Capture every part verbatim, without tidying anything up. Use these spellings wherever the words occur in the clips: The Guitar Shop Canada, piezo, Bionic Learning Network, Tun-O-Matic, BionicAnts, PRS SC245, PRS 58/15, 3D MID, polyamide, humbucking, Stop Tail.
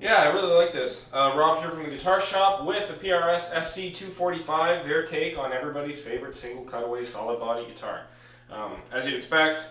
Yeah, I really like this. Uh, Rob here from the Guitar Shop with the P R S S C two forty-five, their take on everybody's favorite single cutaway solid body guitar. Um, as you'd expect,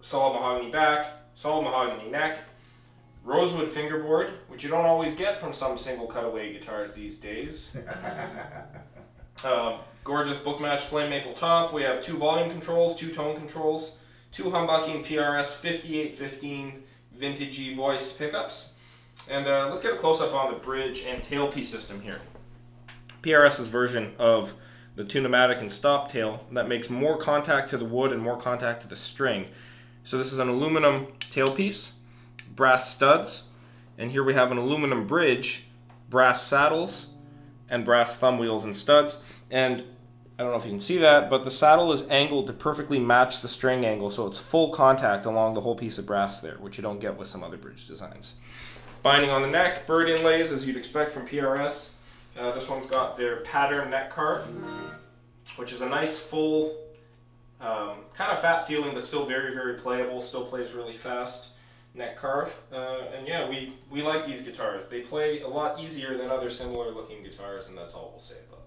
solid mahogany back, solid mahogany neck, rosewood fingerboard, which you don't always get from some single cutaway guitars these days. uh, gorgeous bookmatch flame maple top. We have two volume controls, two tone controls, two humbucking P R S fifty-eight fifteen vintagey voiced pickups. And uh, let's get a close-up on the bridge and tailpiece system here. PRS's version of the Tun-O-Matic and Stop Tail that makes more contact to the wood and more contact to the string. So this is an aluminum tailpiece, brass studs, and here we have an aluminum bridge, brass saddles, and brass thumb wheels and studs. And I don't know if you can see that, but the saddle is angled to perfectly match the string angle, so it's full contact along the whole piece of brass there, which you don't get with some other bridge designs. Binding on the neck, bird inlays as you'd expect from P R S. Uh, this one's got their pattern neck carve, which is a nice full, um, kind of fat feeling, but still very, very playable, still plays really fast neck carve. Uh, and yeah, we, we like these guitars. They play a lot easier than other similar looking guitars, and that's all we'll say about it.